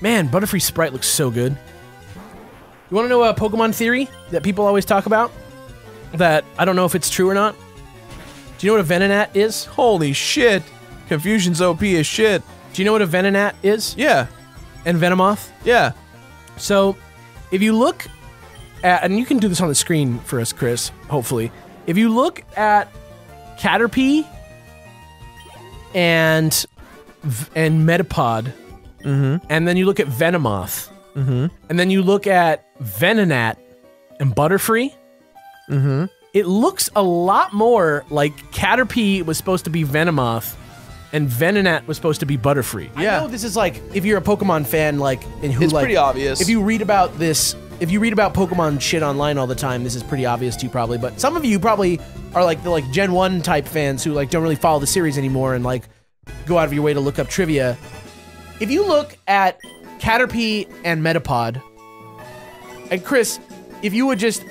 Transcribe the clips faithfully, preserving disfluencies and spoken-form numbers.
Man, Butterfree Sprite looks so good. You want to know a Pokemon theory that people always talk about? That I don't know if it's true or not? Do you know what a Venonat is? Holy shit! Confusion's O P as shit. Do you know what a Venonat is? Yeah. And Venomoth? Yeah. So, if you look at... And you can do this on the screen for us, Chris, hopefully. If you look at Caterpie and... and Metapod, mm-hmm. and then you look at Venomoth, mm-hmm. and then you look at Venonat and Butterfree, mm-hmm. it looks a lot more like Caterpie was supposed to be Venomoth, and Venonat was supposed to be Butterfree. Yeah. I know this is like, if you're a Pokemon fan, like, and who it's like- It's pretty obvious. If you read about this, if you read about Pokemon shit online all the time, this is pretty obvious to you probably, but some of you probably are like the like Gen one type fans who like don't really follow the series anymore and like go out of your way to look up trivia. If you look at Caterpie and Metapod, and Chris, if you would just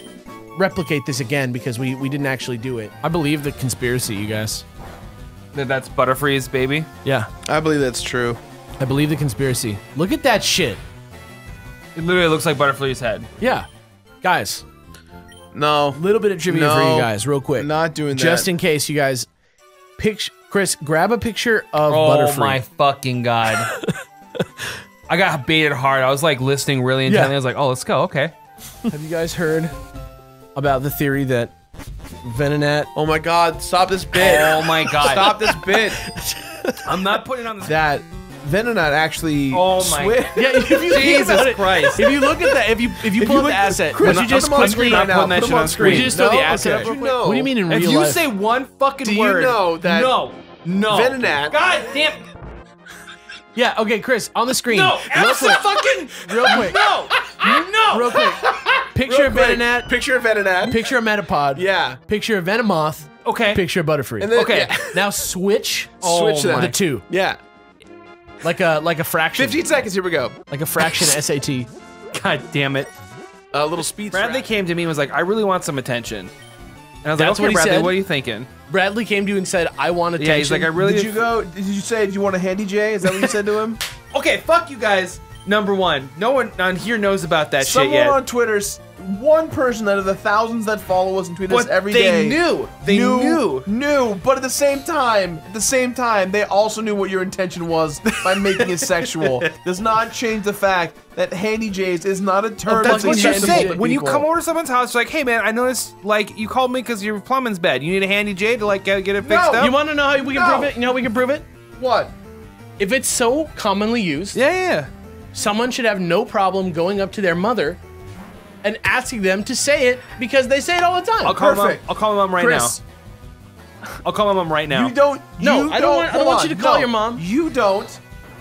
replicate this again because we, we didn't actually do it. I believe the conspiracy, you guys. That that's Butterfree's baby? Yeah. I believe that's true. I believe the conspiracy. Look at that shit. It literally looks like Butterfree's head. Yeah. Guys. No. A little bit of trivia no, for you guys, real quick. Not doing that. Just in case you guys... Picture, Chris, grab a picture of oh, Butterfree. Oh my fucking god. I got baited hard. I was like listening really intently. Yeah. I was like, oh, let's go, okay. Have you guys heard about the theory that Venonat... Oh my god, stop this bit. Oh my god. Stop this bit. I'm not putting it on this... That Venonat actually... Oh my... Yeah, if you Jesus Christ. If you look at that, if you if you if pull you up look, the asset... Chris, would you just put screen right now? Put on screen. Would you just no? throw the asset okay. up? What do you mean in real life? If you life? say one fucking do word... Do you know that... No. No. Venonat... God damn... Yeah, okay, Chris, on the screen. No! Asset fucking... Real quick. No! No! Real quick. Picture of Venonat. Picture of Venonat. Picture of Metapod. Yeah. Picture of Venomoth. Okay. Picture of Butterfree. And then, okay. Yeah. Now switch. Oh switch the two. Yeah. Like a like a fraction. Fifteen seconds. Here we go. Like a fraction of S A T. God damn it. A little speed. Bradley came to me and was like, "I really want some attention." And I was That's like, "Okay, what Bradley, said. What are you thinking?" Bradley came to you and said, "I want attention." Yeah, he's like, "I really." Did you go? Did you say? Did you want a handy J? Is that what you said to him? Okay, fuck you guys. Number one, no one on here knows about that Someone shit yet. Someone on Twitter's one person out of the thousands that follow us and tweet but us every they day. They knew. They knew, knew. Knew. But at the same time, at the same time, they also knew what your intention was by making it sexual. Does not change the fact that handy J's is not a term. That's what you say. When you come over to someone's house, you're like, hey man, I noticed like you called me because your plumbing's bad. You need a handy J to like get, get it fixed no. up? You want to know how we can no. prove it? You know how we can prove it? What? If it's so commonly used. Yeah, yeah, yeah. Someone should have no problem going up to their mother and asking them to say it because they say it all the time. I'll call Perfect. Mom. I'll call my mom right Chris. now. I'll call my mom right now. You don't. You no, I don't. Want, I don't want you to call no, your mom. You don't.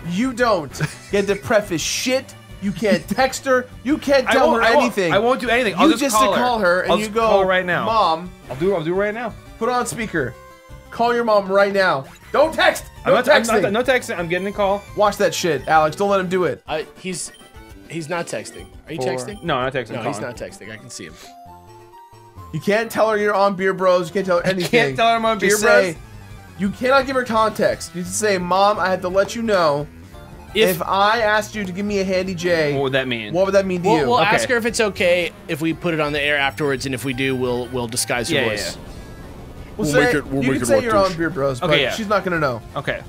You don't get to preface shit. You can't text her. You can't tell her anything. I won't, I won't do anything. I'll you just, just call to call her, her and I'll you go. Call right now, mom. I'll do. I'll do it right now. Put on speaker. Call your mom right now. Don't text. No I'm not texting. I'm not, no texting. I'm getting a call. Watch that shit, Alex. Don't let him do it. Uh, he's he's not texting. Are you Four. texting? No, I'm not texting. No, he's not texting. I can see him. You can't tell her you're on Beer Bros. You can't tell her anything. You can't tell her I'm on Just Beer Bros. Say, you cannot give her context. You just say, Mom, I have to let you know. If, if I asked you to give me a handy J, what would that mean? What would that mean to we'll, you? We'll okay. ask her if it's okay if we put it on the air afterwards, and if we do, we'll we'll disguise her yeah, voice. Yeah, yeah. We'll, we'll say, make it, we'll you make can it say like you're on Beer Bros, okay, but yeah. she's not gonna know. Okay.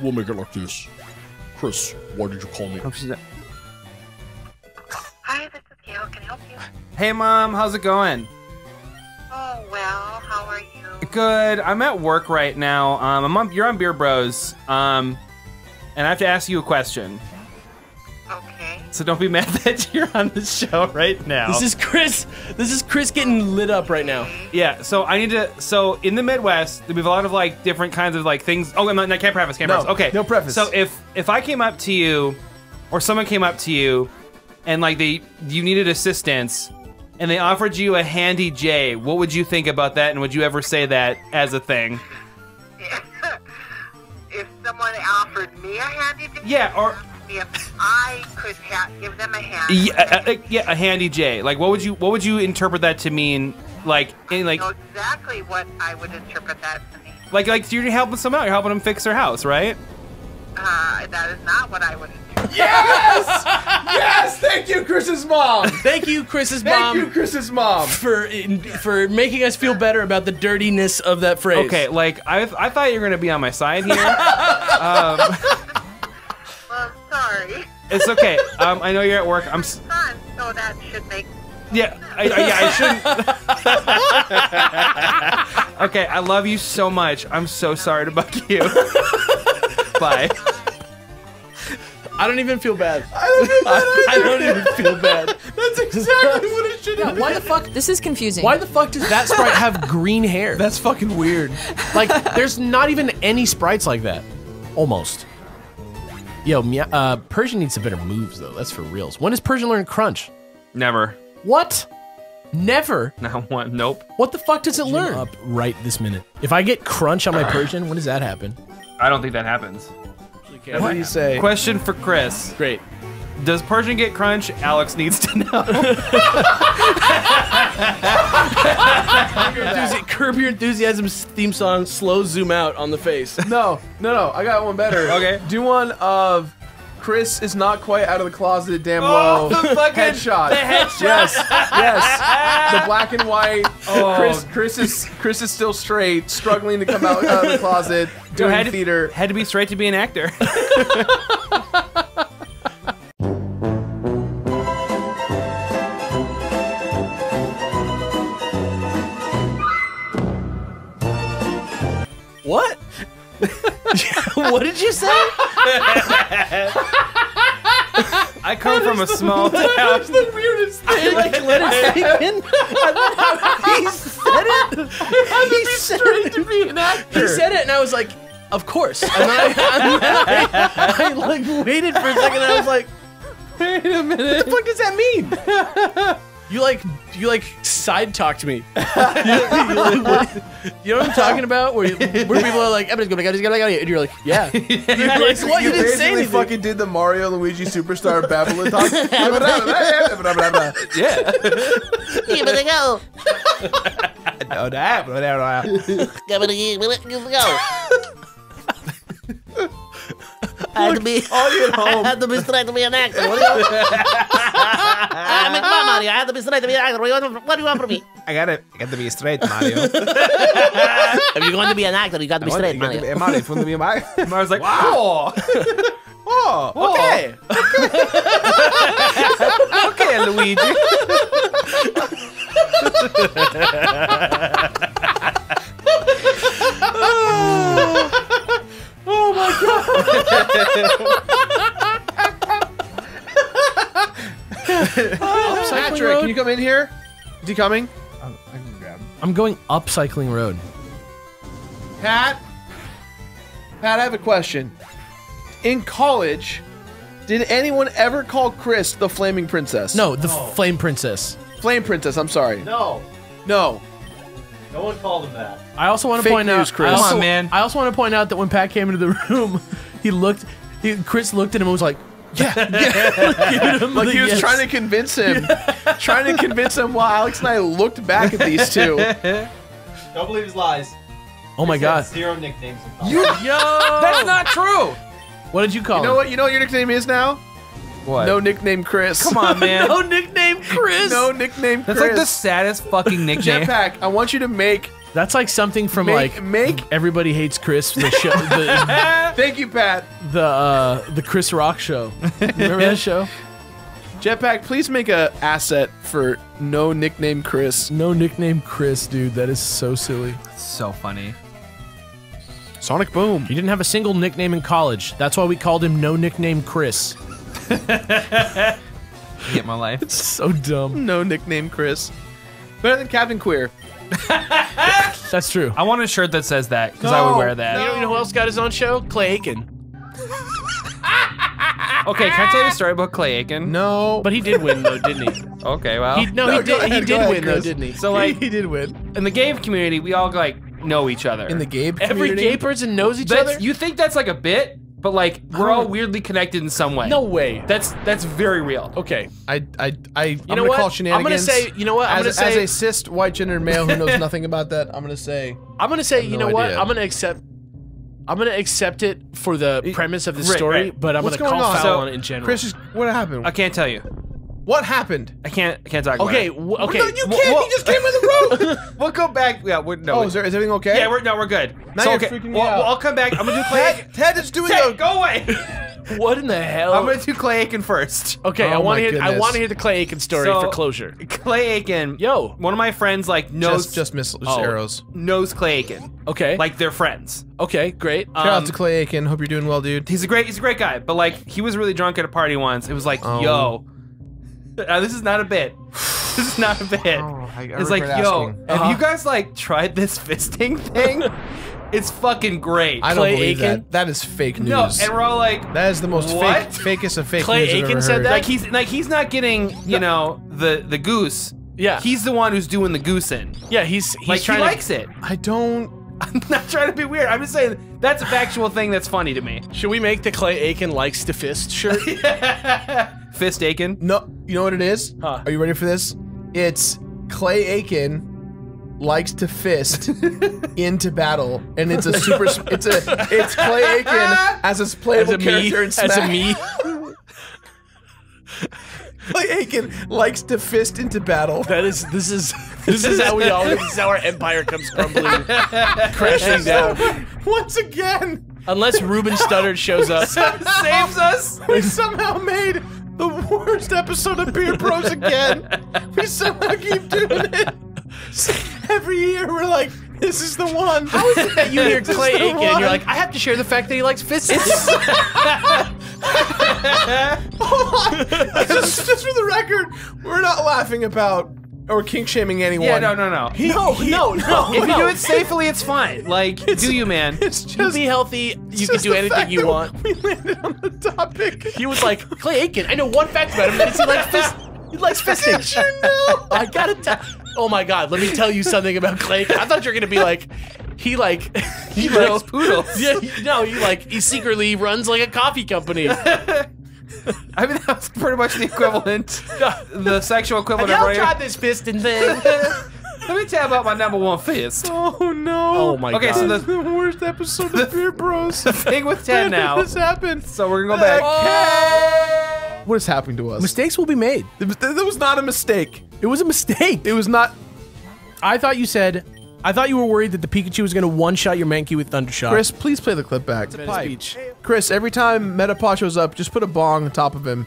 We'll make it like this. Chris, why did you call me? Hi, this is Gail. Can I help you? Hey, Mom. How's it going? Oh, well. How are you? Good. I'm at work right now. Um, I'm on, you're on Beer Bros, um, and I have to ask you a question. Okay. So don't be mad that you're on the show right now. This is Chris. This is Chris getting lit up right now. Yeah. So I need to. So in the Midwest, we have a lot of like different kinds of like things. Oh, I'm not, I can't preface. Can't no, preface. Okay. No preface. So if if I came up to you, or someone came up to you, and like they you needed assistance, and they offered you a handy J, what would you think about that? And would you ever say that as a thing? If someone offered me a handy J. Yeah. Or. If I could ha give them a hand, yeah, a, a, yeah, a handy J. Like, what would you, what would you interpret that to mean? Like, in, like I know exactly what I would interpret that to mean. Like, like so you're helping someone out. You're helping them fix their house, right? Uh, that is not what I would interpret. Yes! Yes! Thank you, Chris's mom! Thank you, Chris's mom. Thank you, Chris's mom. For for making us feel better about the dirtiness of that phrase. Okay, like, I, I thought you were going to be on my side here. um, well, sorry. It's okay. Um, I know you're at work. I'm s fun, so that should make... Yeah, I, I, yeah, I shouldn't. Okay, I love you so much. I'm so sorry to bug you. Bye. I don't even feel bad. I don't feel bad I, I don't even feel bad. That's exactly what it should have been. Why the fuck? This is confusing. Why the fuck does that sprite have green hair? That's fucking weird. Like, there's not even any sprites like that. Almost. Yo, uh, Persian needs some better moves, though. That's for reals. When does Persian learn Crunch? Never. What? Never? Not one. Nope. What the fuck does it Gym learn? Up right this minute. If I get Crunch on my Persian, when does that happen? I don't think that happens. What, what do you say? Question for Chris. Great. Does Persian get Crunch? Alex needs to know. Curb Your Enthusiasm's theme song, slow zoom out on the face. No, no, no. I got one better. Okay. Do one of... Chris is not quite out of the closet, damn well. Oh, the fucking headshot. The headshot. Yes, yes. The black and white. Oh. Chris, Chris is Chris is still straight, struggling to come out, out of the closet, doing had theater. To, had to be straight to be an actor. What? What did you say? I come from a small town. That is the weirdest thing. Like, let it sink in. He said it. He said it to be an actor. He said it, and I was like, "Of course." And I, and I, I, I like waited for a second, and I was like, "Wait a minute. What the fuck does that mean?" You like, you like side talked me. you, you, like, you know what I'm talking about? Where, you, where people are like, I'm just gonna, I'm just gonna, and you're like, yeah. You're like, what? You, you didn't say anything. Fucking did the Mario Luigi Superstar Babylon talk. Yeah. Give it a go. No, that, no, that, go. I had to be. All you at home. I had to be straight to be an actor. What do you want? I make my Mario. I had to be straight to be an actor. What do you want? What do you want from me? I gotta, I gotta be straight, Mario. If you're going to be an actor, you gotta I be straight, Mario. Be, Mario, if you want to be Mario, Mario's like, wow. Oh, oh, okay. Okay, okay, Luigi. Oh my god! Oh, Patrick, can you come in here? Is he coming? I'm, I can grab him. I'm going up Cycling Road. Pat? Pat, I have a question. In college, did anyone ever call Chris the Flaming Princess? No, the no. Flame Princess. Flame Princess, I'm sorry. No. No. No one called him that. I also want to Fake point news, out, Chris. I also, Come on, man. I also want to point out that when Pat came into the room, he looked, he, Chris looked at him and was like, "Yeah, yeah." Like, like he was yes. trying to convince him, trying to convince him. While Alex and I looked back at these two, don't believe his lies. Oh my God! Zero nicknames. You, yo, that's not true. What did you call? You know him? What? You know what your nickname is now. What? No nickname Chris. Come on, man. No nickname Chris. No nickname Chris. That's like the saddest fucking nickname. Jetpack, I want you to make... That's like something from make, like... Make... Everybody Hates Chris, the show. The, Thank you, Pat. The uh, the Chris Rock show. Remember that show? Jetpack, please make a asset for no nickname Chris. No nickname Chris, dude. That is so silly. That's so funny. Sonic Boom. He didn't have a single nickname in college. That's why we called him No Nickname Chris. Get my life. It's so dumb. No nickname Chris. Better than Captain Queer. That's true. I want a shirt that says that, because no, I would wear that. No. You know who else got his own show? Clay Aiken. Okay, can I tell you a story about Clay Aiken? No. But he did win, though, didn't he? Okay, well. He, no, no, he did, ahead, he did ahead, win, Chris. though, didn't he? So, like, he did win. In the game community, we all, like, know each other. In the game community? Every gay person knows each that's, other? You think that's, like, a bit? But like we're all weirdly connected in some way. No way. That's that's very real. Okay. I I I you I'm know gonna call shenanigans. I'm gonna say you know what? I'm as, gonna say as a cis white gendered male who knows nothing about that. I'm gonna say. I'm gonna say you no know idea. what? I'm gonna accept I'm gonna accept it for the premise of the right, story, right. but I'm What's gonna going call on? foul so, on it in general. Chris, is, what happened? I can't tell you. What happened? I can't. I can't talk about okay, it. Okay. Okay. No, you can't. Well, he just came in the room. We'll go back. Yeah. We're, no. Oh, is, there, is everything okay? Yeah. We're no. We're good. Now so, you're okay. freaking me well, out. Well, I'll come back. I'm gonna do Clay. Ted, Ted is doing Ted, the go away. What in the hell? I'm gonna do Clay Aiken first. Okay. Oh, I want to hear. Goodness. I want to hear the Clay Aiken story so, for closure. Clay Aiken. Yo. One of my friends like knows. Just, just missiles. Oh, arrows. Knows Clay Aiken. Okay. Like they're friends. Okay. Great. Shout um, out to Clay Aiken. Hope you're doing well, dude. He's a great. He's a great guy. But like he was really drunk at a party once. It was like um, yo. Uh, this is not a bit. This is not a bit. Oh, I, I it's like, yo, uh-huh. have you guys like tried this fisting thing? It's fucking great. I Clay don't believe Aiken? that. That is fake news. No, and we're all like, that is the most fake, fakest of fake Clay news Aiken I've ever said heard. That. Like he's like he's not getting you no. know the the goose. Yeah, he's the one who's doing the goose in. Yeah, he's he's like, trying. He likes to, it. I don't. I'm not trying to be weird. I'm just saying that's a factual thing that's funny to me. Should we make the Clay Aiken likes to fist shirt? Yeah. Fist Aiken? No, you know what it is? Huh. Are you ready for this? It's Clay Aiken likes to fist into battle, and it's a super. It's a. It's Clay Aiken as his playable as a character me, in Smash. As a me. Clay Aiken likes to fist into battle. That is. This is. This is how we all. This is how our empire comes crumbling, crashing down once again. Unless Ruben Studdard shows up, saves us. We somehow made. The worst episode of Beer Bros again. We somehow keep doing it. Every year we're like, this is the one. How is it that you hear Clay Aiken and you're like, I have to share the fact that he likes fists? Hold on. Just, just for the record, we're not laughing about or kink shaming anyone. Yeah, no, no, no. He, no, he, no, no. If no. you do it safely, it's fine. Like, it's, do you, man? It's just you be healthy. You can do anything you want. We landed on the topic. He was like Clay Aiken. I know one fact about him. It's he likes fist. He likes fisting. You know? I gotta tell. Oh my God. Let me tell you something about Clay Aiken. I thought you were gonna be like, he like he, he likes poodles. Yeah. He, no, he like he secretly runs like a coffee company. I mean, that's pretty much the equivalent, the sexual equivalent of right here. Y'all tried this fisting thing. Let me tell you about my number one fist. Oh, no. Oh, my okay, God. Okay, so this is the worst episode of Beer Bros. The thing with Ted now. This happened. So we're going to go back. Oh. What is happening to us? Mistakes will be made. That was not a mistake. It was a mistake. It was not. I thought you said... I thought you were worried that the Pikachu was going to one-shot your Mankey with Thundershot. Chris, please play the clip back. It's a pipe. Chris, every time Metapod shows up, just put a bong on top of him.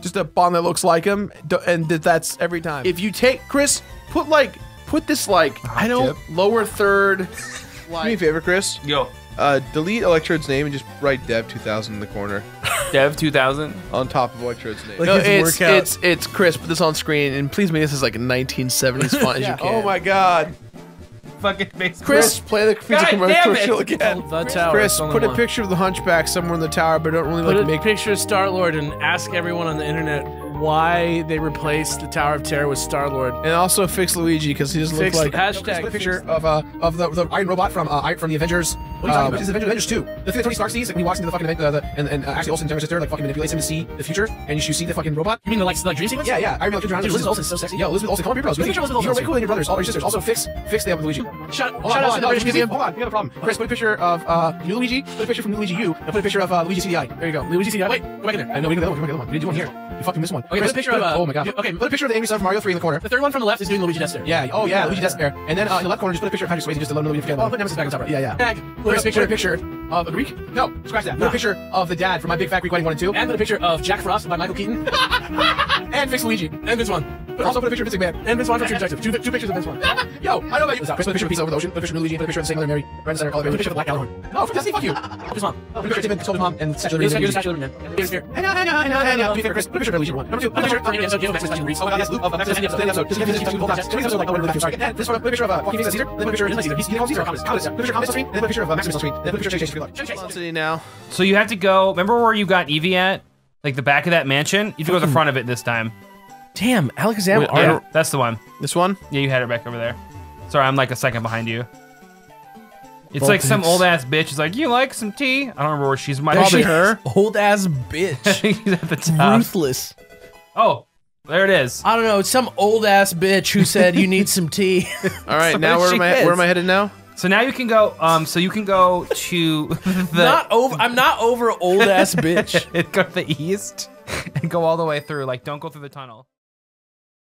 Just a bong that looks like him, and that's every time. If you take... Chris, put like... Put this like... Oh, I don't... Tip. Lower third... like, do me a favor, Chris. Yo. Uh, delete Electrode's name and just write Dev two thousand in the corner. Dev two thousand? On top of Electrode's name. Like no, it's, it's, it's Chris, put this on screen, and please make this as like a nineteen seventies font as yeah. you can. Oh my God. Fucking makes Chris, Chris, play the physical commercial again. The tower, Chris, put a picture of the hunchback somewhere in the tower, but don't really put like a make- a picture of Star Lord and ask everyone on the internet why they replaced the Tower of Terror with Star Lord, and also fix Luigi because he doesn't fix look like. Hashtag a picture of uh of the, the Iron Robot from uh from the Avengers. What are you um, talking about? Avengers two. The thing that Tony Stark sees, like when he walks into the fucking event, uh, the, and and uh, Ashley Olsen's younger sister like fucking manipulates him to see the future, and you, you see the fucking robot. You mean the like like dream sequence? Yeah, yeah. I mean like dream sequence. Elizabeth Olsen's so sexy. Yeah, Elizabeth Olsen. Come on, Beer Bros. You're way cooler than your brothers, all your sisters. Also fix fix them with Luigi. Shut up. Shut up. Hold on. We have a problem. Chris, put a picture of uh new Luigi. Put a picture from Luigi U, and put a picture of uh Luigi C D I. There you go. Luigi C D I. Wait, go back in there. I know we did that one. Go back in the one. We did one here. You fucking missed one. Okay, Chris, put a picture put, of, uh, oh my God. Okay, put a picture of the angry son of Mario three in the corner. The third one from the left is doing Luigi Death Stare. Yeah, oh yeah, Luigi Death Stare. And then uh, in the left corner, just put a picture of Patrick Swayze just to let him know you forget about him. Oh, put Nemesis back on top right. Yeah, yeah. Tag. Put a picture, put a picture of a Greek. No, scratch that. Nah. Put a picture of the dad from My Big Fat Greek Wedding one and two. And put a picture of Jack Frost by Michael Keaton. And fix Luigi. And Vince one. But also put a picture of Vince McMahon. And Vince one from True Detective. Two, two pictures of Vince one. Yo, I know about you. Chris, put a picture of Pizza Over the Ocean. Put a picture of Luigi. Put a picture of Saint Mary. Brandon Center. Put a picture of Black Alhorn. No, for Disney, fuck you. His mom. Put a picture of Tim and Soldier's mom and Statue of Liberty. Chris, put a picture of Legion one. Number two, put a picture of the episode. Oh my God, yes, Luke of Maximus and the episode. Just give the whole class. Just episode like the one with the sorry. This one, put a picture of fucking Caesar. Then put a picture of Caesar. He's called Caesar. Comments. Comments. Put a picture of Comments on screen. Then put a picture of Maximus on screen. Then put a picture of Chase City now. So you have to go. Remember where you got Eevee at? Like the back of that mansion? You have to go to the front of it this time. Damn, Alexander. Yeah, that's the one. This one? Yeah, you had it back over there. Sorry, I'm like a second behind you. It's like some old ass bitch is like, you like some tea? I don't remember where she's my probably her. Old ass bitch. She's at the top. Ruthless. Oh, there it is. I don't know, it's some old ass bitch who said you need some tea. Alright, now where am I where am I headed now? So now you can go. Um, so you can go to the. Not over. I'm not over old ass bitch. Go to the east and go all the way through. Like, don't go through the tunnel.